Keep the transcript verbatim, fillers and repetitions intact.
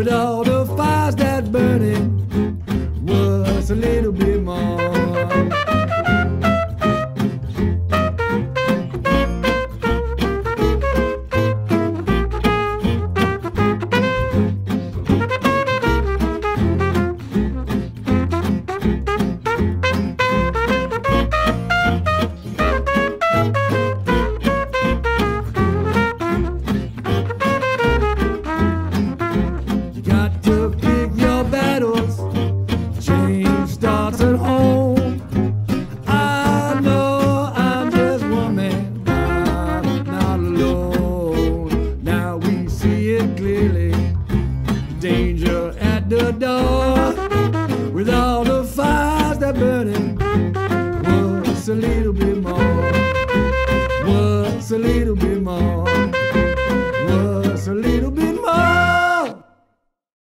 with all the fires that burning was a little bit more. Danger at the door, with all the fires that burning, what's a little bit more, what's a little bit more.